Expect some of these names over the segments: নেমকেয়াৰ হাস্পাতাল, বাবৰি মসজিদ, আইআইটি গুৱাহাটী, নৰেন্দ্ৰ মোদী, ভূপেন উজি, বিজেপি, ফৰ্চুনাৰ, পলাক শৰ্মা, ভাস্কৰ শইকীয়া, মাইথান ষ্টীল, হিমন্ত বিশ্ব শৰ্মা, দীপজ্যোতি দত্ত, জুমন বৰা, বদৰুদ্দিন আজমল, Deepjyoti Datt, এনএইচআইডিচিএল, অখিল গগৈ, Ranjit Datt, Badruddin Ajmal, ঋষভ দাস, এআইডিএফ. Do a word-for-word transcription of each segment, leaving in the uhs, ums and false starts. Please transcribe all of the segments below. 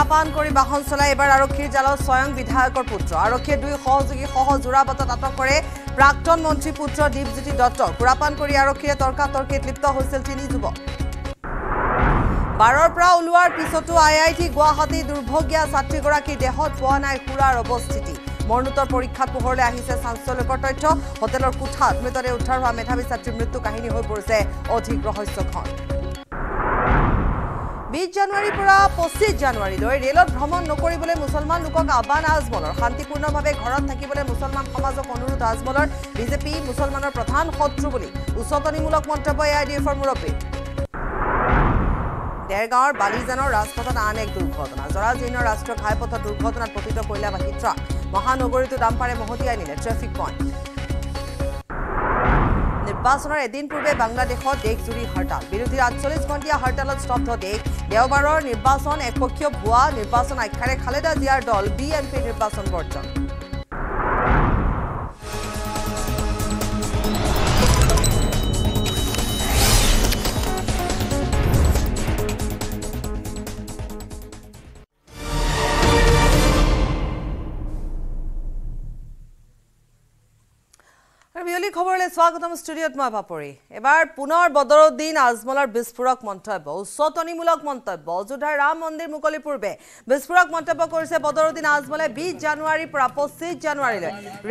সুৰাপান কৰি বাহন চলাই এবাৰ আৰক্ষীৰ জালত স্বয়ং বিধায়কৰ পুত্ৰ আৰক্ষীয়ে দুই সহযোগী সহ জোৰাবাটত আটক কৰে প্ৰাক্তন মন্ত্ৰী পুত্ৰ দীপজ্যোতি দত্ত সুৰাপান কৰি আৰক্ষীয়ে তৰ্কাতৰ্কিত লিপ্ত হৈছিল তিনি যুৱক বাৰৰ পৰা উলুৱাৰ পিছতো আইআইটি গুৱাহাটী দুৰ্ভোগীয়া ছাত্ৰীগৰাকী দেহত পোৱা নাই সুৰাৰ অৱস্থিতি মৰণোত্তৰ পৰীক্ষাত পোহৰলৈ আহিছে চাঞ্চল্যকৰ তথ্য হোটেলৰ কোঠাত মৃতদেহ উদ্ধাৰ হোৱা মেধাৱী ছাত্ৰীৰ মৃত্যু কাহিনী হৈ পৰিছে অধিক ৰহস্যখন बीस जनवरी पुरा पच्चीस जनवरी रेलत भ्रमण नकरिबले मुसलमान लोकक आह्वान आजमलर शांतिपूर्णभावे घरत थाकिबले मुसलमान समाजक अनुरोध आजमलर बीजेपी मुसलमानर प्रधान शत्रु बुली उच्चतनीमूलक मन्तव्य एआईडीएफर मुरब्बी देरगाँवर बालिजानर राजपथत आन एक दुर्घटना जराजीर्ण राष्ट्रीय घाईपथत दुर्घटनात पतित कोयलावाही ट्राक महानगरीत डाम्पारे महतियाई निले ट्रेफिक पइन्ट निर्वाचन एदिन पूर्वे बांग्लादेश देशजुरी हड़ताल विरोधी आठचल्लिस घंटिया हड़ताल स्तब्ध देश देवबार निर्वाचन एकपक्षीय भुआ निर्वाचन आख्यारे खालेदा जियार दल बीएनपी निर्वाचन बर्जन खबरले स्वागतम स्टूडियोत मा भापरी एबार पुनर बदरुद्दीन आजमलर विस्फोरक मंतव्य उच्चतनीमूलक मंतव्य अयोध्यार राम मंदिर मुकलि पूर्वे विस्फोरक मंतव्य करिसे बदरुद्दीन आजमले बीस जानुवारी पुरा पच्चीस जानुवारी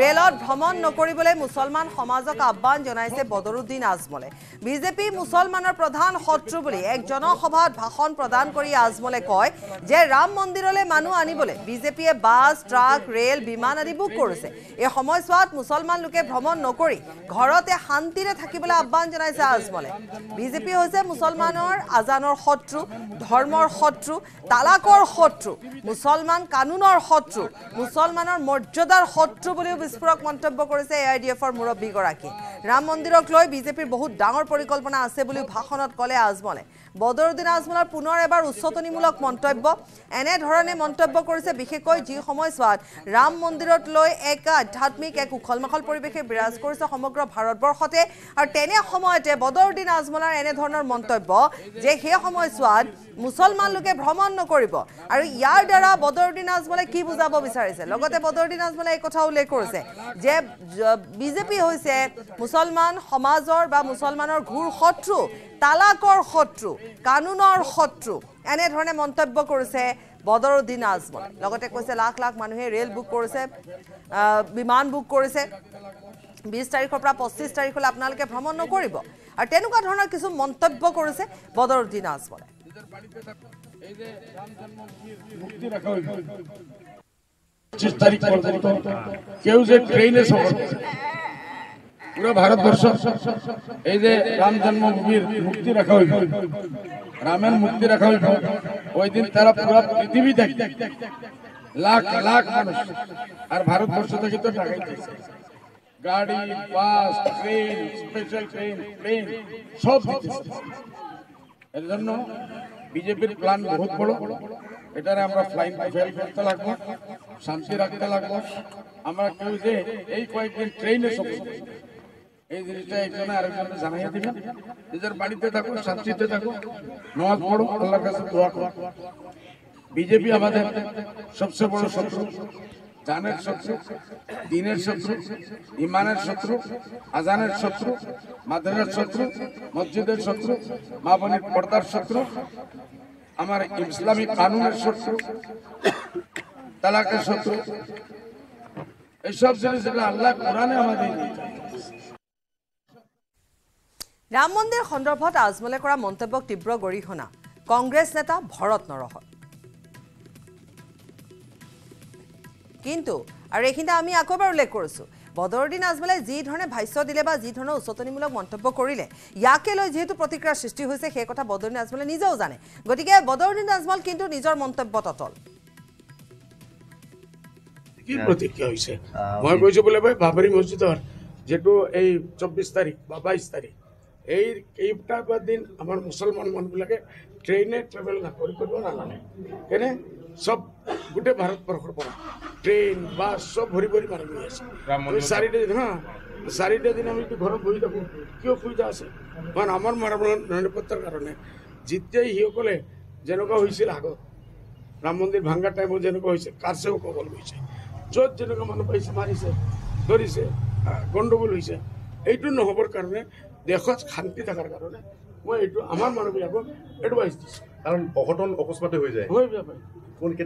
रेलत भ्रमण नकरिबले मुसलमान समाजक आह्वान जनाइसे बदरुद्दीन आजमले बीजेपी मुसलमानर प्रधान शत्रु बुली एक जनसभात भाषण प्रदान करि आजमले कय जे राम मंदिरले मानु आनिबले बीजेपीए बास ट्राक रेल विमान आदि बुक करिसे ए समयस्वात मुसलमान लोके भ्रमण नकरि ঘৰতে শান্তিৰে থাকিবলৈ আহ্বান জনাইছে আজমলে বিজেপি হৈছে মুছলমানৰ আজানৰ শত্ৰু ধৰ্মৰ শত্ৰু তালাকৰ শত্ৰু মুছলমান কানুনৰ শত্ৰু মুছলমানৰ মৰ্যাদাৰ শত্ৰু বুলিও বিস্ফোৰক মন্তব্য কৰিছে এআইডিএফৰ মুৰব্বী গৰাকী ৰাম মন্দিৰক লৈ বিজেপিৰ বহুত ডাঙৰ পৰিকল্পনা আছে বুলি ভাষণত ক'লে আজমলে বদৰুদ্দিন আজমলৰ পুনৰ এবাৰ উচ্চতনীমূলক মন্তব্য এনে ধৰণে মন্তব্য কৰিছে বিশেষকৈ যি সময়ছোৱাত ৰাম মন্দিৰত লৈ এক আধ্যাত্মিক এক উখলমাখল পৰিৱেশে বিৰাজ কৰিছে সমগ্ৰ ভাৰতবৰ্ষতে আৰু তেনে সময়তে বদৰুদ্দিন আজমলৰ এনে ধৰণৰ মন্তব্য যে সেই সময়ছোৱাত মুছলমান লোকে ভ্ৰমণ নকৰিব আৰু ইয়াৰ দ্বাৰা বদৰুদ্দিন আজমলে কি বুজাব বিচাৰিছে লগতে বদৰুদ্দিন আজমলে এই কথা উল্লেখ কৰিছে যে বিজেপি হৈছে মুছলমান সমাজৰ বা মুছলমানৰ ঘোৰ শত্ৰু তালাকৰ শত্ৰু কানুনৰ শত্ৰু এনে ধৰণে মন্তব্য কৰিছে বদৰুদ্দিন আজমলে লগতে কৈছে লাখ লাখ মানুহে ৰেল বুক কৰিছে বিমান বুক কৰিছে बीस तारिखर पर पच्चीस तारिखले आपनालोके भ्रमण नकरिब आर तेनुका धৰণৰ কিছু মন্তব্য কৰিছে বদৰুদ্দিন আজমলে पच्चीस तारिख पर्यंत কেউ যে ট্রেনে সফর পুরো ভারতবর্ষ এই যে রাম জন্মভূমির মুক্তি রাখা হইল রামের মুক্তি রাখা হইল ওই দিন তারা পুরো পৃথিবী দেখে লাখ লাখ মানুষ আর ভারতবর্ষ থেকে তো টাকাই দিয়েছে गाड़ी bus train special train plane सब बीजेपी प्लान बहुत बड़ो एटारे फ्लाइंग फेल करते लगभग शांति रखते लगभग क्यों जे कैक दिन ट्रेने सब जिसमें शांति नमाज पढ़ो अल्लाह दुआ करो बीजेपी सबसे बड़ा शत्रु जानेर शत्रु दीनेर शत्रु ईमानेर शत्रु आजानेर शत्रु मादरेर शत्रु मस्जिदेर शत्रु मा बनिर पर्दार शत्रु आमार इस्लामी कानूनेर शत्रु तालाकेर शत्रु एई सब जिनिस आल्लाह कुराने आमादेर राम मंदिर सन्दर्भत आजमले करा मन्तव्यक तीव्र गरिहना कांग्रेस नेता भरत नरहर किन्तु आर एखिनिते आमि आको एबार उल्लेख करिছোঁ बदरुद्दीन आजमले जी धरणे भाष्य दिले बा जी धरणे उच्चतनीमूलक मन्तव्य करिले याके लई जेहेतु प्रतिक्रियार सृष्टि होइছে সেই কথা বদৰুদ্দিন আজমলে নিজেও জানে গতিকে বদৰুদ্দিন আজমল किन्तु নিজৰ মন্তব্যত অটল কি প্ৰতিক্ৰিয়া হৈছে মই কৈছো বলে ভাই বাবৰি মসজিদৰ যেটো এই চৌব্বিশ তাৰিখ বা বাইশ তাৰিখ এই এইটা দিন আমাৰ মুছলমান মানুহবিলাকে ট্ৰেইনে ট্ৰেভেল নকৰি কৰিব নালাগে কেনে सब गोटे भारतवर्षर पर ट्रेन बस सब भरी भरी मानी चारिटे दिन हाँ चारिटे दिन आम घर बही थको क्यों सुविधा आसे कारण आम मारा निरापत्तार कारण जिते हिये कले जेनेका आगत राम मंदिर भांगा टाइम जेने कार से कबल जो जेने मानव पैसे मारिसे धरिसे गंडगोल यू नहबर कारण देश शांति थार कारण मैं यू आम मानवक एडवाइस दी कारण अघटन अकस्माते हो जाए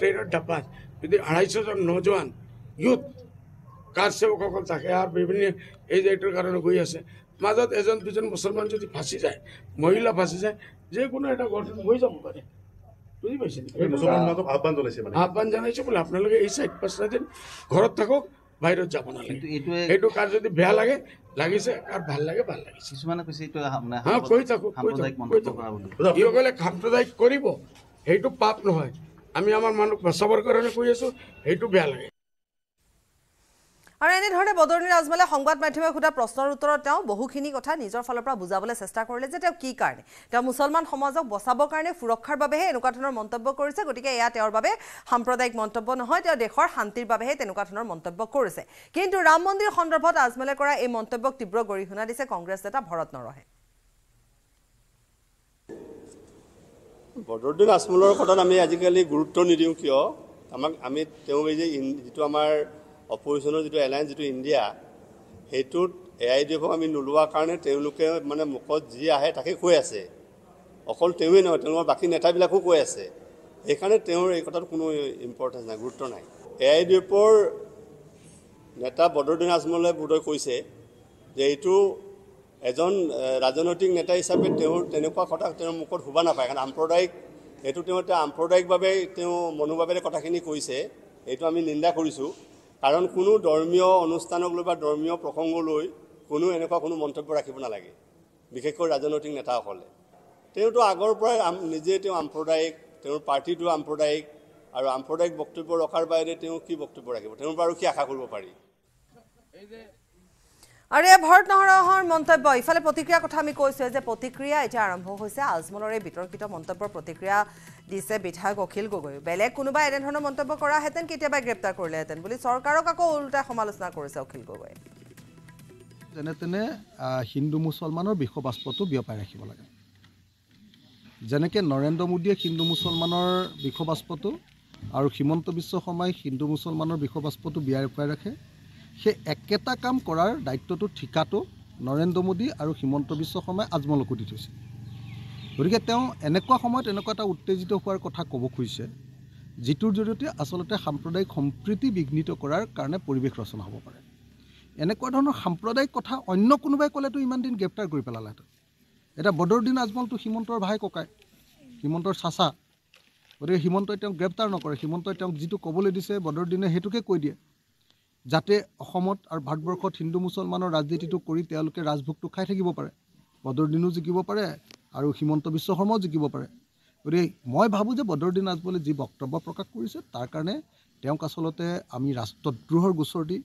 ट्रेनर ढापा जो अढ़ाईश जन नौजवान यूथ कार सेवक सक विभिन्न एजेटर कारण गई आसे मजद एजन दुजन मुसलमान जो फाँसी जाए महिला फाँसी जाए जिको एटा गठन हो जा पे बुझी पासी मुसलमान आह्वान आह्वान जाना बोले अपने साइड पाँच दिन घर थको बाहर जब नागे कार जो बेह लगे लगे कार भल लगे भल लगे हाँ कही थको साम्प्रदायिक कर पाप नहय आम आम मानुक बचावर कारण कही आसो सो बेह लगे। আৰু এনেধৰণে বদৰুদ্দিন আজমলে সংবাদ মাধ্যমে সোধা প্ৰশ্নৰ উত্তৰত তেওঁ বহুখিনি কথা নিজৰ ফালৰ পৰা বুজাবলৈ চেষ্টা কৰিলে যে তেওঁ কি কাৰণে তেওঁ মুছলমান সমাজক বচাবৰ কাৰণে সুৰক্ষাৰ বাবেহে এনেকুৱা ধৰণৰ মন্তব্য কৰিছে। গতিকে এয়া তেওঁৰ বাবে সাম্প্ৰদায়িক মন্তব্য নহয়, তেওঁ দেশৰ শান্তিৰ বাবেহে তেনেকুৱা ধৰণৰ মন্তব্য কৰিছে। কিন্তু ৰাম মন্দিৰ সন্দৰ্ভত আজমলে কৰা এই মন্তব্যক তীব্ৰ গৰিহণা দিছে কংগ্ৰেছ নেতা ভৰত নৰহে। বদৰুদ্দিন আজমলৰ কথাত আমি আজিকালি গুৰুত্ব নিদিওঁ কিয় আমাক আমি তেওঁ যে যিটো আমাৰ অপজিশনৰ যেটো এলায়েন্স যেটো ইন্ডিয়া সেইটোত এ আই ডি এফক আমি নোলোৱাৰ কাৰণে তেওঁলোকে মানে মুখত যি আহে তাকে কৈ আছে। অকল তেওঁৱেই নহয়, তেওঁলোকৰ বাকী নেতাবিলাকো কৈ আছে। সেইকাৰণে তেওঁৰ এই কথাটো কোনো ইম্পৰ্টেঞ্চ নাই, গুৰুত্ব নাই। এ আই ডি এফৰ নেতা বদৰুদ্দিন আজমলে বোধহয় কৈছে যে এইটো এজন ৰাজনৈতিক নেতা হিচাপে তেওঁৰ তেনেকুৱা কথা তেওঁৰ মুখত শোভা নাপায়, কাৰণ সাম্প্ৰদায়িক এইটো তেওঁ এটা সাম্প্ৰদায়িকভাৱে তেওঁ মনোভাৱেৰে কথাখিনি কৈছে। এইটো আমি নিন্দা কৰিছোঁ, কাৰণ কোনো ধৰ্মীয় অনুষ্ঠানক লৈ বা ধৰ্মীয় প্ৰসংগ লৈ কোনো এনেকুৱা কোনো মন্তব্য ৰাখিব নালাগে, বিশেষকৈ ৰাজনৈতিক নেতাসকলে। তেওঁতো আগৰ পৰাই নিজে তেওঁ সাম্প্ৰদায়িক, তেওঁৰ পাৰ্টিটো সাম্প্ৰদায়িক, আৰু সাম্প্ৰদায়িক বক্তব্য ৰখাৰ বাহিৰে তেওঁ কি বক্তব্য ৰাখিব, তেওঁৰ পৰা আৰু কি আশা কৰিব পাৰি। আৰু এই ভৰত নহৰহৰ মন্তব্য ইফালে প্ৰতিক্ৰিয়াৰ কথা আমি কৈছোঁ যে প্ৰতিক্ৰিয়া এতিয়া আৰম্ভ হৈছে। আজমলৰ এই বিতৰ্কিত মন্তব্যৰ প্ৰতিক্ৰিয়া দিছে বিধায়ক অখিল গগৈ। বেলেগ কোনোবা এনেধৰণৰ মন্তব্য কৰাহেঁতেন কেতিয়াবা গ্ৰেপ্তাৰ কৰিলেহেঁতেন বুলি চৰকাৰক আকৌ উল্টা সমালোচনা কৰিছে অখিল গগৈ। যেনে তেনে হিন্দু মুছলমানৰ বিষবাষ্পটো বিয়পাই ৰাখিব লাগে, যেনেকৈ নৰেন্দ্ৰ মোদীয়ে হিন্দু মুছলমানৰ বিষবাষ্পটো আৰু হিমন্ত বিশ্ব শৰ্মাই হিন্দু মুছলমানৰ বিষবাষ্পটো বিয়পাই ৰাখে। সেই একেটা কাম কৰাৰ দায়িত্বটো ঠিকাটো নৰেন্দ্ৰ মোদী আৰু হিমন্ত বিশ্ব শৰ্মাই আজমলকো দি থৈছে। গতিকে তেওঁ এনেকুৱা সময়ত এনেকুৱা এটা উত্তেজিত হোৱাৰ কথা ক'ব খুজিছে যিটোৰ জৰিয়তে আচলতে সাম্প্ৰদায়িক সম্প্ৰীতি বিঘ্নিত কৰাৰ কাৰণে পৰিৱেশ ৰচনা হ'ব পাৰে। এনেকুৱা ধৰণৰ সাম্প্ৰদায়িক কথা অন্য কোনোবাই ক'লেতো ইমান দিন গ্ৰেপ্তাৰ কৰি পেলালেহেঁতেন। এটা বদৰুদ্দিন আজমলটো হিমন্তৰ ভাই ককাই, হিমন্তৰ চাচা, গতিকে হিমন্তই তেওঁক গ্ৰেপ্তাৰ নকৰে। হিমন্তই তেওঁক যিটো ক'বলৈ দিছে বদৰুদ্দিনে সেইটোকে কৈ দিয়ে, যাতে অসমত আৰু ভাৰতবৰ্ষত হিন্দু মুছলমানৰ ৰাজনীতিটো কৰি তেওঁলোকে ৰাজভোগটো খাই থাকিব পাৰে। বদৰুদ্দিনো জিকিব পাৰে আৰু হিমন্ত বিশ্ব শৰ্মাও জিকিব পাৰে। গতিকে মই ভাবোঁ যে বদৰুদ্দিন আজমলে যি বক্তব্য প্ৰকাশ কৰিছে তাৰ কাৰণে তেওঁক আচলতে আমি ৰাষ্ট্ৰদ্ৰোহৰ গোচৰ দি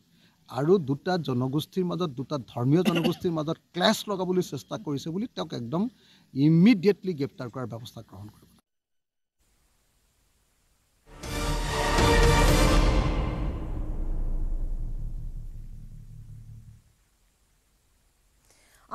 আৰু দুটা জনগোষ্ঠীৰ মাজত, দুটা ধৰ্মীয় জনগোষ্ঠীৰ মাজত ক্লেছ লগাবলৈ চেষ্টা কৰিছে বুলি তেওঁক একদম ইমিডিয়েটলি গ্ৰেপ্তাৰ কৰাৰ ব্যৱস্থা গ্ৰহণ কৰিব।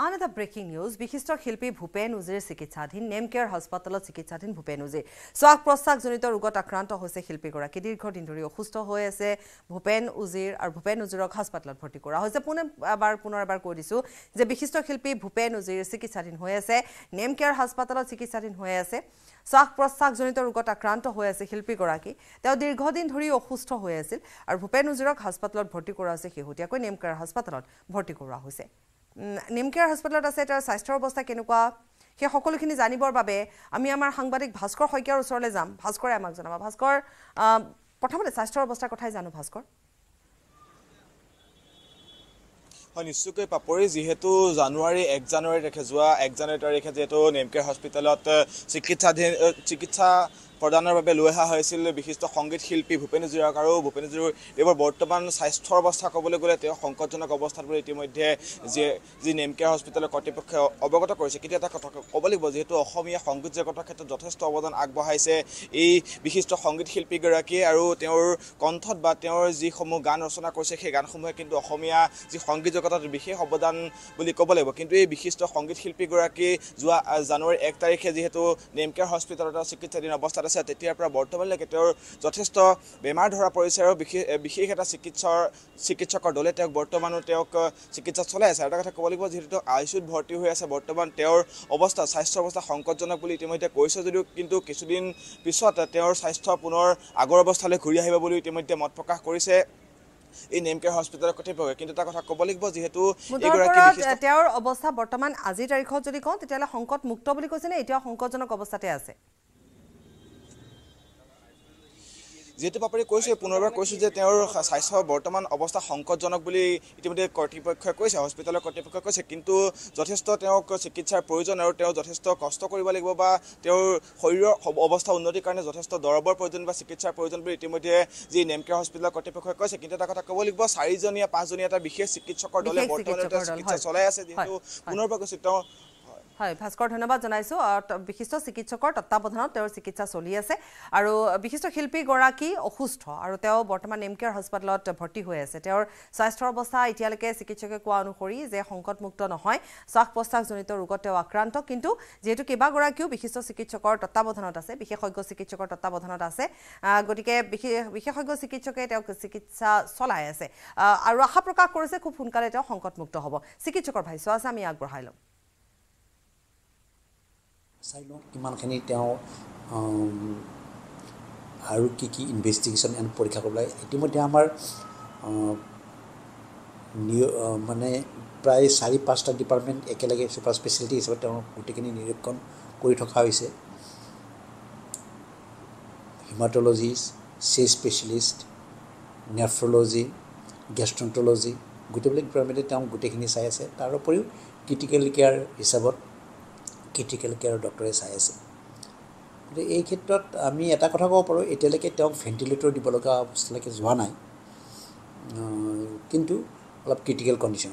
আন এটা ব্ৰেকিং নিউজ, বিশিষ্ট শিল্পী ভূপেন উজিৰ চিকিৎসাধীন নেমকেয়াৰ হাস্পাতালত চিকিৎসাধীন ভূপেন উজিৰ শ্বাস প্ৰশ্বাসজনিত ৰোগত আক্ৰান্ত হৈছে। শিল্পীগৰাকী দীৰ্ঘদিন ধৰি অসুস্থ হৈ আছে। ভূপেন উজিৰ আৰু ভূপেন উজিৰক হাস্পাতালত ভৰ্তি কৰা হৈছে। পুনৰ এবাৰ পুনৰ এবাৰ কৈ দিছোঁ যে বিশিষ্ট শিল্পী ভূপেন উজিৰ চিকিৎসাধীন হৈ আছে, নেমকেয়াৰ হাস্পাতালত চিকিৎসাধীন হৈ আছে। শ্বাস প্ৰশ্বাসজনিত ৰোগত আক্ৰান্ত হৈ আছে শিল্পীগৰাকী, তেওঁ দীৰ্ঘদিন ধৰি অসুস্থ হৈ আছিল আৰু ভূপেন উজিৰক হাস্পাতালত ভৰ্তি কৰা হৈছে। শেহতীয়াকৈ নেমকেয়াৰ হাস্পাতালত ভৰ্তি কৰা হৈছে। নেমকেয়াৰ হাস্পাতালত আছে, তাৰ স্বাস্থ্যৰ অৱস্থা কেনেকুৱা সেই সকলোখিনি জানিবৰ বাবে আমি আমাৰ সাংবাদিক ভাস্কৰ শইকীয়াৰ ওচৰলৈ যাম। ভাস্কৰে আমাক জনাব। ভাস্কৰ, প্ৰথমতে স্বাস্থ্যৰ অৱস্থাৰ কথাই জানো ভাস্কৰ। হয়, নিশ্চয়কৈ পাপৰি, যিহেতু জানুৱাৰী এক জানুৱাৰী তাৰিখে যোৱা এক জানুৱাৰী তাৰিখে যিহেতু নেমকেয়াৰ হস্পিটেলত চিকিৎসাধীন চিকিৎসা প্ৰদানৰ বাবে লৈ অহা হৈছিল বিশিষ্ট সংগীত শিল্পী ভূপেন উজিৰক। আৰু ভূপেন উজিৰ দেৱৰ বৰ্তমান স্বাস্থ্যৰ অৱস্থা ক'বলৈ গ'লে তেওঁ সংকটজনক অৱস্থাত বুলি ইতিমধ্যে যি যি নেমকেয়াৰ হস্পিটেলৰ কৰ্তৃপক্ষে অৱগত কৰিছে। কিন্তু এটা কথা ক'ব লাগিব, যিহেতু অসমীয়া সংগীত জগতৰ ক্ষেত্ৰত যথেষ্ট অৱদান আগবঢ়াইছে এই বিশিষ্ট সংগীত শিল্পীগৰাকীয়ে, আৰু তেওঁৰ কণ্ঠত বা তেওঁৰ যিসমূহ গান ৰচনা কৰিছে সেই গানসমূহে কিন্তু অসমীয়া যি সংগীত জগতত বিশেষ অৱদান বুলি ক'ব লাগিব। কিন্তু এই বিশিষ্ট সংগীত শিল্পীগৰাকী যোৱা জানুৱাৰী এক তাৰিখে যিহেতু নেমকেয়াৰ হস্পিটেলত চিকিৎসাধীন অৱস্থাত অৱস্থাত আছে তেতিয়াৰ পৰা বৰ্তমানলৈকে তেওঁৰ যথেষ্ট বেমাৰ ধৰা পৰিছে আৰু বিশেষ এটা চিকিৎসকৰ চিকিৎসকৰ দলে তেওঁক বৰ্তমানৰ তেওঁক চিকিৎসা চলাই আছে এটা কথা ক'ব লাগিব যিহেতু আইচিইউত ভৰ্তি হৈ আছে বৰ্তমান তেওঁৰ অৱস্থা স্বাস্থ্য অৱস্থা সংকটজনক বুলি ইতিমধ্যে কৈছে যদিও কিন্তু কিছুদিন পিছত তেওঁৰ স্বাস্থ্য পুনৰ আগৰ অৱস্থালৈ ঘূৰি আহিব বুলি ইতিমধ্যে মত প্ৰকাশ কৰিছে In M K hospital, Kotipog, into Takakobolic was here too. Terror Obosa, Bortoman, Azita, Kotoricon, to tell a Hong Kong Muktobolicos in eight or Hong Kong Cobosate. Zeta Papri Koshi, Punova Koshi, the Terror has I saw Bortoman, Obosta, Hong Kong Jonobuli, Intimidate Cortipoca, Hospital Cortipoca, into Zotisto, Teokitsa, Poison, or Teo, Zotisto, Costocoliboba, Teo, Hoyo, Obosta, Notican, Zotisto, Dorobor, Poison, Vasikitsa, Poison, Britimode, the Nemke Hospital Cortipoca, Kintakakoli was Harizonia, Pazoniata, Behest, Kitchok, Dolly, Kitsa Solas, into Punova. হয় ভাস্কৰ ধন্যবাদ জনাইছো বিশিষ্ট চিকিৎসকৰ তত্ত্বাবধানত তেওঁৰ চিকিৎসা চলি আছে আৰু বিশিষ্ট শিল্পী গৰাকী অসুস্থ আৰু তেওঁ বৰ্তমান এমকেৰ হাসপাতালত ভৰ্তি হৈ আছে তেওঁৰ স্বাস্থ্যৰ অৱস্থা এতিয়ালৈকে চিকিৎসকে কোৱা অনুসৰি যে সংকটমুক্ত নহয় শ্বাস-প্ৰশ্বাসজনিত ৰোগত তেওঁ আক্ৰান্ত কিন্তু যেহেতু কেবা গৰাকীও বিশিষ্ট চিকিৎসকৰ তত্ত্বাবধানত আছে বিশেষজ্ঞ চিকিৎসকৰ তত্ত্বাবধানত আছে গতিকে বিশেষজ্ঞ চিকিৎসকে তেওঁক চিকিৎসা চলাই আছে আৰু আশা প্ৰকাশ কৰিছে খুব সোনকালে তেওঁ সংকটমুক্ত হ'ব চিকিৎসকৰ ভাষ্য আছে আমি আগবঢ়াই লম Silo Imankhani Tao um Harukiki investigation and Porikabla Timotamar uh new uh Mane Pry Sari Pasta Department Ekelage Super Specialties what taken in Yukon Kuritokaise Hematologist, Say Specialist, Nephrology, Gastroenterology, Gutable Department Town Gutekini Science, Taropuri, critical care is about Critical care doctor is I S. The A K dot Ami Atakotako or Iteleke term ventilator debologa like is one eye. Kintu, all of critical condition.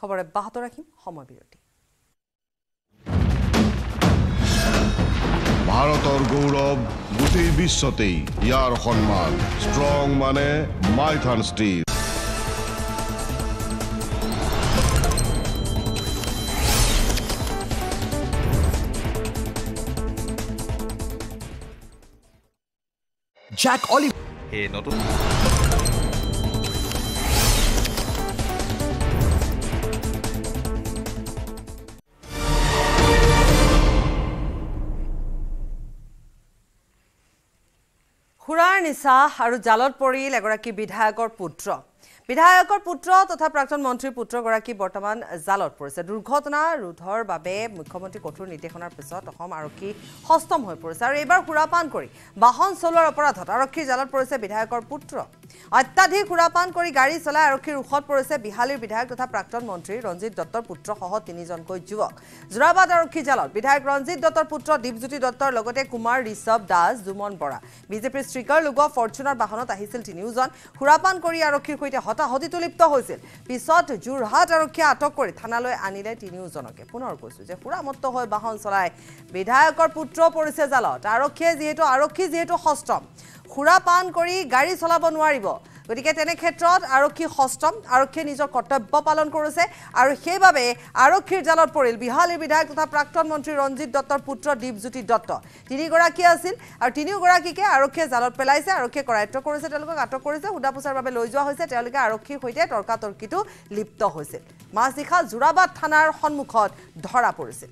Cover a Bahatoraki, Homo Beauty. Bharator Gaurav, Gutei Bissote, Yar Honman, Strong Mane, Mythan Steel. Jack Oliver. Hey, not Hurar Nisa Haru Jalot Pori, Lagoraki Bidhagor Putra. বিধায়কৰ পুত্ৰ তথা প্ৰাক্তন মন্ত্ৰী পুত্ৰ গৰাকী বৰ্তমান জালত পৰিছে দুৰ্ঘটনা ৰুধৰ বাবে মুখ্যমন্ত্ৰী কঠোৰ নিৰ্দেশনাৰ পিছত অসম আৰক্ষী হস্তম হৈ পৰিছে আৰু এবাৰ হুৰাপান কৰি বাহন চলোৱাৰ অপৰাধত আৰক্ষী জালত পৰিছে বিধায়কৰ পুত্ৰ অত্যাধিক হুৰাপান কৰি গাড়ী চলাই আৰক্ষীৰ উখত পৰিছে বিহালীৰ বিধায়ক তথা প্ৰাক্তন মন্ত্ৰী ৰঞ্জিত দত্তৰ পুত্ৰ সহ তিনিজনকৈ যুৱক জুৰাবাদ আৰক্ষী জালত বিধায়ক ৰঞ্জিত দত্তৰ পুত্ৰ দীপজ্যোতি দত্তৰ লগতে কুমাৰ ঋষভ দাস জুমন বৰা বিজেপি স্ট্ৰিকাৰ লগোৱা ফৰ্চুনাৰ বাহনত আহিছিল তিনিজন হুৰাপান কৰি আৰক্ষীৰ কৈতে হতাহতি তুলিপ্ত হৈছিল পিছত জুৰহাট আৰক্ষী আটক কৰি থানালৈ আনিলে তিনিজনকে পুনৰ কৈছো যে হুৰামত্ত হৈ বাহন চলাই বিধায়কৰ পুত্ৰ পৰিছে জালত আৰক্ষী যেহেতু আৰক্ষী যেহেতু হস্তম হুৰাপান কৰি গাড়ী চলাব নোৱাৰিব গতিকে তেনে ক্ষেত্ৰত আৰক্ষী হস্তম আৰক্ষী নিজৰ কৰ্তব্য পালন কৰিছে আৰু সেইভাবে আৰক্ষীৰ জালত পৰিল বিহালী বিধায়ক তথা প্ৰাক্তন মন্ত্ৰী ৰঞ্জিত দত্তৰ পুত্ৰ দীপজ্যোতি দত্ত তিনি গৰাকী আছিল আৰু তিনিও গৰাকীকে আৰক্ষী জালত পেলাইছে আৰক্ষী কৰায়ত্ব কৰিছে তেওঁলোকক আটক কৰিছে হুদাপুছাৰ বাবে লৈ যোৱা হৈছে তেওঁলোকে আৰক্ষীৰ সৈতে তৰ্কাতৰ্কিটো লিপ্ত হৈছিল মাছদিখা জুৰাবাদ থানাৰ সন্মুখত ধৰা পৰিছিল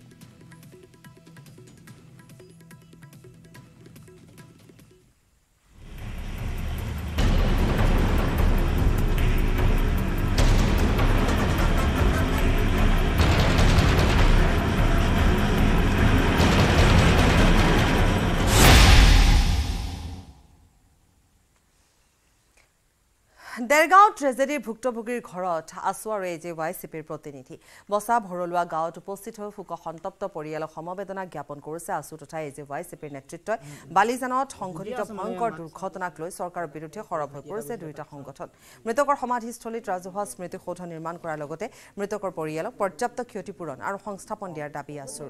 Delgaon tragedy ভুক্তভোগীৰ ঘৰত আসুৱাৰে যে ওয়াইসিপিৰ প্ৰতিনিধি বসা ভৰলুৱা গাঁৱত উপস্থিত হৈ ফুক সন্তপ্ত পৰিয়ালক সমবেদনা জ্ঞাপন কৰিছে আসু তথা এই যে ওয়াইসিপিৰ নেতৃত্বত বালিজানত সংঘটিত ভয়ংকৰ দুৰ্ঘটনাক লৈ চৰকাৰৰ বিৰুদ্ধে খৰব হৈ পৰিছে দুইটা সংগঠন মৃতকৰ সমাধিস্থলীত ৰাজহুৱা স্মৃতিসৌধ নিৰ্মাণ কৰাৰ লগতে মৃতকৰ পৰিয়ালক পৰ্যাপ্ত ক্ষতিপূৰণ আৰু সংস্থাপন দিয়াৰ দাবী আছে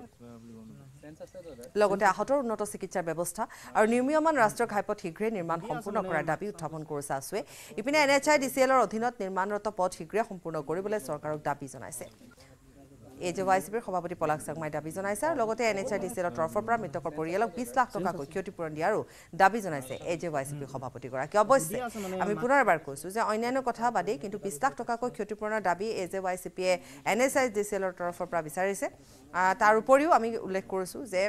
লগতে আহতৰ উন্নত চিকিৎসাৰ ব্যৱস্থা আৰু নিয়মীয়ামান ৰাষ্ট্ৰীয় ঘাইপথ শীঘ্ৰে নিৰ্মাণ সম্পূৰ্ণ কৰাৰ দাবী উত্থাপন কৰিছে আসুৱে ইপিনে N H I D C L ৰ অধীনত নিৰ্মাণৰত পথ শীঘ্ৰে সম্পূৰ্ণ কৰিবলৈ চৰকাৰক দাবী জনাইছে এজোৱাইছৰ সভাপতি পলাক শৰ্মাই দাবী জনাইছে লগতে এনএইচআইডিচিএলৰ তৰফৰ পৰা মৃতকৰ পৰিয়ালক বিশ লাখ টকা ক্ষতিপূৰণ দিয়াৰো দাবী জনাইছে এজোৱাইছৰ সভাপতি গৰাকী অৱশ্যে আমি পুনৰবাৰ কৈছো যে অন্যান্য কথা বাদে কিন্তু বিশ লাখ টকা ক্ষতিপূৰণৰ দাবী এজোৱাইছৰ এনএইচআইডিচিএলৰ তৰফৰ পৰা বিচাৰিছে তাৰ উপৰিও আমি উল্লেখ কৰিছো যে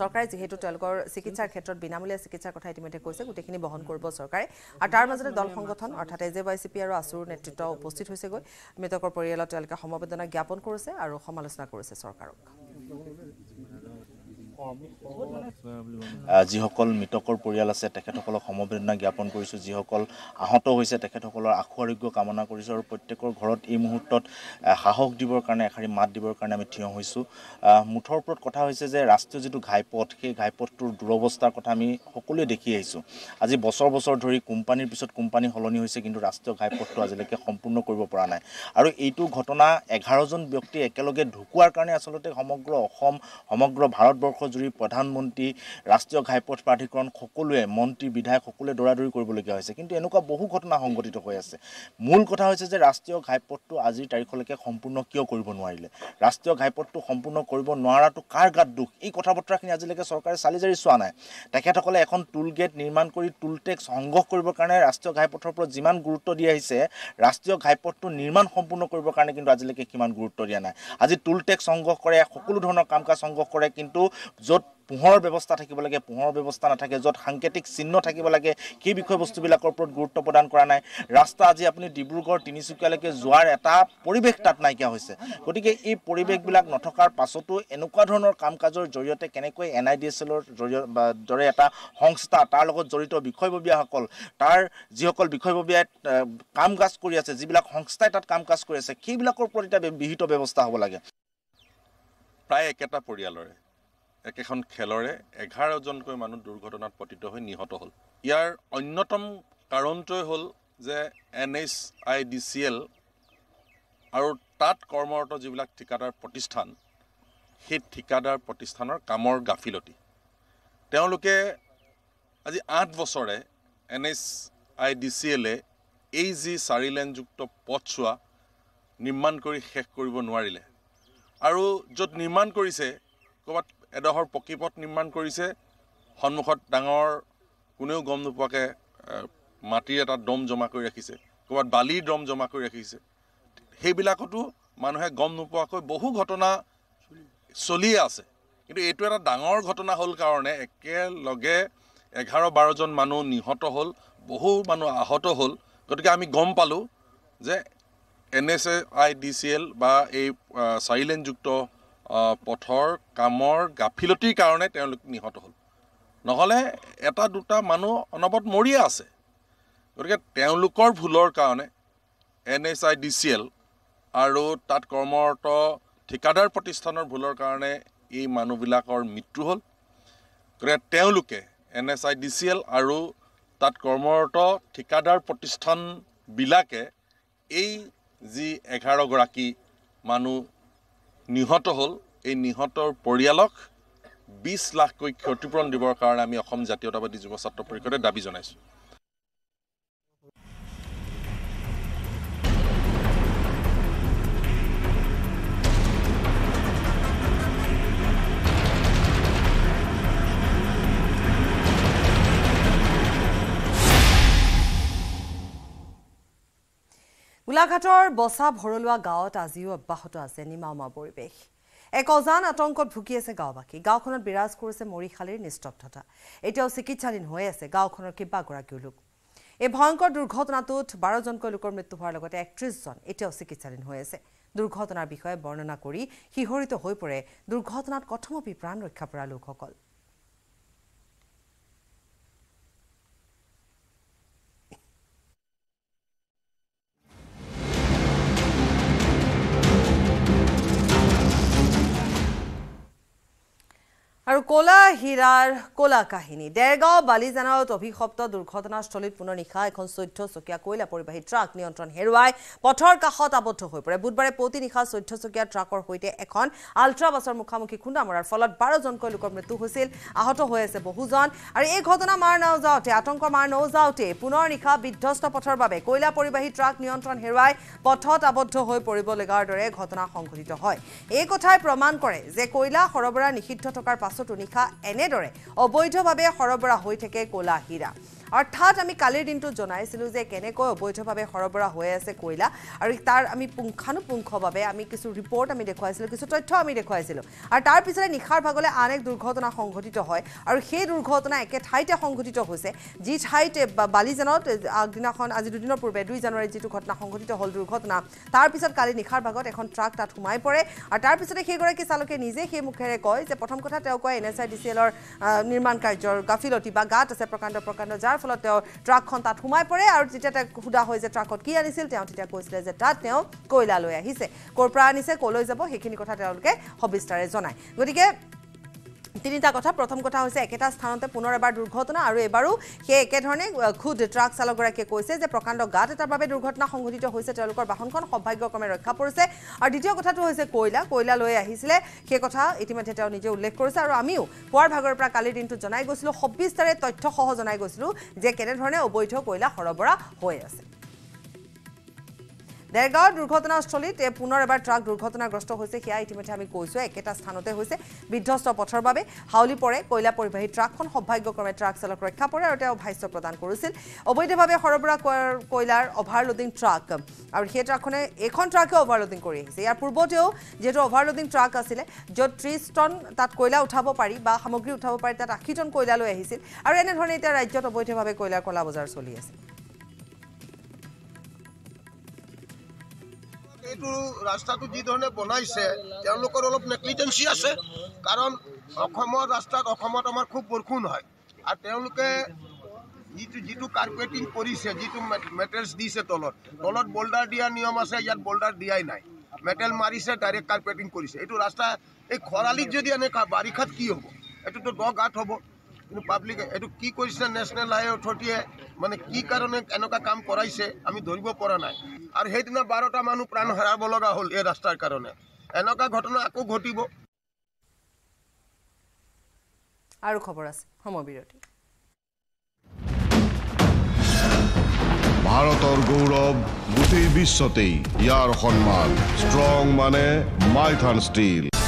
সৰকাৰে যেহেতু তেলকৰ চিকিৎসাৰ ক্ষেত্ৰত বিনামূলীয়া চিকিৎসাৰ কথা ইতিমধ্যে কৈছে গুটেখিনি বহন কৰিব সৰকাৰে আৰু তাৰ মাজতে দল সংগঠন অৰ্থাৎ এজেৱাইচিপি আৰু আসুৰ নেতৃত্ব উপস্থিত হৈছে গৈ মৃতকৰ পৰিয়ালত তেলকা সমবেদনা জ্ঞাপন কৰিছে আৰু সমালোচনা কৰিছে সৰকাৰক যিসকল মৃতকৰ পৰিয়াল আছে তেখেতসকলক সমবেদনা জ্ঞাপন কৰিছো যিসকল আহত হৈছে তেখেতসকলৰ আশু আৰোগ্য কামনা কৰিছো আৰু প্ৰত্যেকৰ ঘৰত এই মুহূৰ্তত সাহস দিবৰ কাৰণে এখাৰি মাত দিবৰ কাৰণে আমি থিয় হৈছো মুঠৰ ওপৰত কথা হৈছে যে ৰাষ্ট্ৰীয় যেটো ঘাইপথ সেই ঘাইপথটোৰ দুৰৱস্থাৰ কথা আমি সকলোৱে দেখি আহিছো আজি বছৰ বছৰ ধৰি কোম্পানীৰ পিছত কোম্পানী হলনি হৈছে কিন্তু ৰাষ্ট্ৰীয় ঘাইপথটো আজিলৈকে সম্পূৰ্ণ কৰিব পৰা নাই আৰু এইটো ঘটনা এঘাৰ জন ব্যক্তি একেলগে ঢুকুৱাৰ কাৰণে আসলতে সমগ্ৰ অসম সমগ্ৰ ভাৰতবৰ্ষ জুৰি প্ৰধানমন্ত্ৰী ৰাষ্ট্ৰীয় ঘাইপথ প্ৰাধিকৰণ সকলোৱে মন্ত্ৰী বিধায়ক সকলোৱে দৰাদৰি কৰিবলগীয়া হৈছে কিন্তু এনেকুৱা বহু ঘটনা সংঘটিত হৈ আছে মূল কথা হৈছে যে ৰাষ্ট্ৰীয় ঘাইপথটো আজিৰ তাৰিখলৈকে সম্পূৰ্ণ কিয় কৰিব নোৱাৰিলে ৰাষ্ট্ৰীয় ঘাইপথটো সম্পূৰ্ণ কৰিব নোৱাৰাটো কাৰ গাত দুখ এই কথা বতৰাখিনি আজিলৈকে চৰকাৰে চালিজাৰি চোৱা নাই তেখেতসকলে এখন টুল গেট নিৰ্মাণ কৰি টুল টেক্স সংগ্ৰহ কৰিবৰ কাৰণে ৰাষ্ট্ৰীয় ঘাইপথৰ ওপৰত যিমান গুৰুত্ব দিয়া হৈছে ৰাষ্ট্ৰীয় ঘাইপথটো নিৰ্মাণ সম্পূৰ্ণ কৰিবৰ কাৰণে কিন্তু আজিলৈকে কিমান গুৰুত্ব দিয়া নাই আজি টুল টেক্স সংগ্ৰহ কৰে সকলো ধৰণৰ কাম কাজ সংগ্ৰহ কৰে কিন্তু য'ত পোহৰৰ ব্যৱস্থা থাকিব লাগে পোহৰৰ ব্যৱস্থা নাথাকে য'ত সাংকেতিক চিহ্ন থাকিব লাগে সেই বিষয়বস্তুবিলাকৰ ওপৰত গুৰুত্ব প্ৰদান কৰা নাই ৰাস্তা আজি আপুনি ডিব্ৰুগড় তিনিচুকীয়ালৈকে যোৱাৰ এটা পৰিৱেশ তাত নাইকিয়া হৈছে গতিকে এই পৰিৱেশবিলাক নথকাৰ পাছতো এনেকুৱা ধৰণৰ কাম কাজৰ জৰিয়তে কেনেকৈ এনআইডিএছএলৰ দৰে এটা সংস্থা তাৰ লগত জড়িত বিষয়ববীয়াসকল তাৰ যিসকল বিষয়ববীয়াই কাম কাজ কৰি আছে যিবিলাক সংস্থাই তাত কাম কাজ কৰি আছে সেইবিলাকৰ ওপৰত এটা বিহিত ব্যৱস্থা হ'ব লাগে প্ৰায় একেটা পৰিয়ালৰ একেখন খেলৰে এঘাৰ জনকৈ মানুহ দুৰ্ঘটনাত পতিত হৈ নিহত হ'ল ইয়াৰ অন্যতম কাৰণটোই হ'ল যে N H I D C L আৰু তাত কৰ্মৰত যিবিলাক ঠিকাদাৰ প্ৰতিষ্ঠান সেই ঠিকাদাৰ প্ৰতিষ্ঠানৰ কামৰ গাফিলতি তেওঁলোকে আজি আঠ বছৰে N H I D C এলে এই যি চাৰি লেনযুক্ত পথছোৱা নিৰ্মাণ কৰি শেষ কৰিব নোৱাৰিলে আৰু য'ত নিৰ্মাণ কৰিছে ক'ৰবাত এডহৰ পকীপথ নিৰ্মাণ কৰিছে সন্মুখত ডাঙৰ কোনেও গম নোপোৱাকে মাটিৰ এটা ডম জমা কৰি ৰাখিছে ক'ৰবাত বালিৰ ডম জমা কৰি ৰাখিছে সেইবিলাকতো মানুহে গম নোপোৱাকৈ বহু ঘটনা চলিয়ে আছে কিন্তু এইটো এটা ডাঙৰ ঘটনা হ'ল কাৰণে একেলগে এঘাৰ বাৰ জন মানুহ নিহত হ'ল বহু মানুহ আহত হ'ল গতিকে আমি গম পালোঁ যে N H I D C L বা এই চাৰি লেনযুক্ত পথৰ কামৰ গাফিলতিৰ কাৰণে তেওঁলোক নিহত হ'ল নহলে এটা দুটা মানুহ অনবৰত মৰিয়ে আছে গতিকে তেওঁলোকৰ ভুলৰ কাৰণে N H I D C L আৰু তাত কৰ্মৰত ঠিকাদাৰ প্ৰতিষ্ঠানৰ ভুলৰ কাৰণে এই মানুহবিলাকৰ মৃত্যু হ'ল গতিকে তেওঁলোকে N H I D C L আৰু তাত কৰ্মৰত ঠিকাদাৰ প্ৰতিষ্ঠান বিলাকে এই যি এঘাৰ গৰাকী মানুহ নিহত হল এই নিহতৰ পৰিয়ালক বিশ লাখ কৈ ক্ষতিপূৰণ দিবৰ কাৰণে আমি অসম জাতীয়তাবাদী যুৱ ছাত্ৰ পৰিষদে দাবী জনাইছো গোলাঘাটৰ বসা ভৰলুৱা গাঁৱত আজিও অব্যাহত আছে নিমামা পৰিৱেশ এক অজান আতংকত ভুগি আছে গাঁওবাসী গাঁওখনত বিৰাজ কৰিছে মৰিশালীৰ নিস্তব্ধতা এতিয়াও চিকিৎসাধীন হৈ আছে গাঁওখনৰ কেইবাগৰাকীও লোক এই ভয়ংকৰ দুৰ্ঘটনাটোত বাৰ জনকৈ লোকৰ মৃত্যু হোৱাৰ লগতে একত্ৰিশ জন এতিয়াও চিকিৎসাধীন হৈ আছে দুৰ্ঘটনাৰ বিষয়ে বৰ্ণনা কৰি হিহৰিত হৈ পৰে দুৰ্ঘটনাত কথমপি প্ৰাণ ৰক্ষা পৰা লোকসকল আৰু কোলা হীৰাৰ কোলা কাহিনী দেৰগাঁও বালিজানত অভিশপ্ত দুৰ্ঘটনাস্থলীত পুনৰ নিশা এখন চৈধ্য চকীয়া কয়লা পৰিবাহী ট্ৰাক নিয়ন্ত্ৰণ হেৰুৱাই পথৰ কাষত আবদ্ধ হৈ পৰে। বুধবাৰে প্ৰতি নিশা চৈধ্য চকীয়া ট্ৰাকৰ সৈতে এখন আল্ট্ৰা বাছৰ মুখামুখি খুন্দা মৰাৰ ফলত বাৰ জনকৈ লোকৰ মৃত্যু হৈছিল, আহত হৈ আছে বহুজন। আৰু এই ঘটনা মাৰ নাওজাওতে আতংকৰ মাৰ নাওজাওতে পুনৰ নিশা বিধ্বস্ত পথৰ বাবে কয়লা পৰিবাহী ট্ৰাক নিয়ন্ত্ৰণ হেৰুৱাই পথত আবদ্ধ হৈ পৰিব লগাৰ দৰে ঘটনা সংঘটিত হয়। এই কথাই প্ৰমাণ কৰে যে কয়লা সৰবৰাহ নিষিদ্ধ থকাৰ পাছতো নিশা এনেদৰে অবৈধভাৱে সৰবৰাহ হৈ থাকে কয়লা হীৰা। অৰ্থাৎ আমি কালিৰ দিনটো জনাইছিলো যে কেনেকৈ অবৈধভাৱে সৰবৰাহ হৈ আছে কয়লা, আৰু তাৰ আমি পুংখানুপুংখভাৱে আমি কিছু ৰিপৰ্ট আমি দেখুৱাইছিলো, কিছু তথ্য আমি দেখুৱাইছিলো। আৰু তাৰ পিছতে নিশাৰ ভাগলৈ আন এক দুৰ্ঘটনা সংঘটিত হয়, আৰু সেই দুৰ্ঘটনা একে ঠাইতে সংঘটিত হৈছে যি ঠাইতে বালিজানত আগদিনাখন আজি দুদিনৰ পূৰ্বে দুই জানুৱাৰীত যিটো ঘটনা সংঘটিত হ'ল দুৰ্ঘটনা, তাৰ পিছত কালি নিশাৰ ভাগত এখন ট্ৰাক তাত সোমাই পৰে। আৰু তাৰ পিছতে সেইগৰাকী চালকে নিজে সেই মুখেৰে কয় যে প্ৰথম কথা তেওঁ কয় N S I D C এলৰ নিৰ্মাণ কাৰ্যৰ গাফিলতি বা গাঁত আছে প্ৰকাণ্ড প্ৰকাণ্ড, যাৰ ফলত তেওঁ ট্ৰাকখন তাত সোমাই পৰে। আৰু যেতিয়া তাক সোধা হয় যে ট্ৰাকত কি আনিছিল, তেওঁ তেতিয়া কৈছিলে যে তাত তেওঁ কয়লা লৈ আহিছে, ক'ৰ পৰা আনিছে ক'লৈ যাব সেইখিনি কথা তেওঁলোকে সবিস্তাৰে জনায়। গতিকে তিনিটা কথা, প্ৰথম কথা হৈছে একেটা স্থানতে পুনৰ এবাৰ দুৰ্ঘটনা, আৰু এবাৰো সেই একেধৰণে খুদ ট্ৰাক চালকগৰাকীয়ে কৈছে যে প্ৰকাণ্ড গাঁত এটাৰ বাবে দুৰ্ঘটনা সংঘটিত হৈছে, তেওঁলোকৰ বাহনখন সৌভাগ্যক্ৰমে ৰক্ষা পৰিছে। আৰু দ্বিতীয় কথাটো হৈছে কয়লা কয়লা লৈ আহিছিলে, সেই কথা ইতিমধ্যে তেওঁ নিজে উল্লেখ কৰিছে। আৰু আমিও পুৱাৰ ভাগৰ পৰা কালিৰ দিনটো জনাই গৈছিলোঁ, সবিস্তাৰে তথ্যসহ জনাই গৈছিলোঁ যে কেনেধৰণে অবৈধ কয়লা সৰবৰাহ হৈ আছে। দেৰগাঁৱৰ দুৰ্ঘটনাস্থলীত পুনৰ এবাৰ ট্ৰাক দুৰ্ঘটনাগ্ৰস্ত হৈছে, সেয়া ইতিমধ্যে আমি কৈছোঁ একেটা স্থানতে হৈছে। বিধ্বস্ত পথৰ বাবে হাউলি পৰে কয়লা পৰিবাহী ট্ৰাকখন, সৌভাগ্যক্ৰমে ট্ৰাক চালক ৰক্ষা পৰে আৰু তেওঁ ভাষ্য প্ৰদান কৰিছিল। অবৈধভাৱে সৰবৰাহ কয়লাৰ অভাৰলোডিং ট্ৰাক, আৰু সেই ট্ৰাকখনে এইখন ট্ৰাকে অভাৰলোডিং কৰি আহিছে। ইয়াৰ পূৰ্বতেও যিহেতু অভাৰলোডিং ট্ৰাক আছিলে য'ত ত্ৰিছ টন তাত কয়লা উঠাব পাৰি বা সামগ্ৰী উঠাব পাৰি, তাত আশী টন কয়লা লৈ আহিছিল। আৰু এনেধৰণে এতিয়া ৰাজ্যত অবৈধভাৱে কয়লাৰ কলা বজাৰ চলি আছে। এইটো ৰাস্তাটো যি ধৰণে বনাইছে তেওঁলোকৰ অলপ নেগলিজেঞ্চি আছে, কাৰণ অসমৰ ৰাস্তাত অসমত আমাৰ খুব বৰষুণ হয়। আৰু তেওঁলোকে যিটো যিটো কাৰ্পেটিং কৰিছে, যিটো মেটেলছ দিছে তলত তলত বল্ডাৰ দিয়া নিয়ম আছে, ইয়াত বল্ডাৰ দিয়াই নাই, মেটেল মাৰিছে ডাইৰেক্ট কাৰ্পেটিং কৰিছে। এইটো ৰাস্তা এই খৰালিত যদি এনেকুৱা বাৰিষাত কি হ'ব, এইটোতো দ গাঁত হ'ব। কিন্তু পাব্লিক এইটো কি কৰিছে নেশ্যনেল হাই অথৰিটিয়ে, মানে কি কাৰণে এনেকুৱা কাম কৰাইছে আমি ধৰিব পৰা নাই। আৰু সেইদিনা বাৰটা মানুহ প্ৰাণ হেৰাব লগা হ'ল এই ৰাস্তাৰ কাৰণে, এনেকুৱা ঘটনা আকৌ ঘটিব। আৰু খবৰ আছে সমবিৰতি। ভাৰতৰ গৌৰৱ গোটেই বিশ্বতেই ইয়াৰ সন্মান, ষ্ট্ৰং মানে মাইথান ষ্টীল।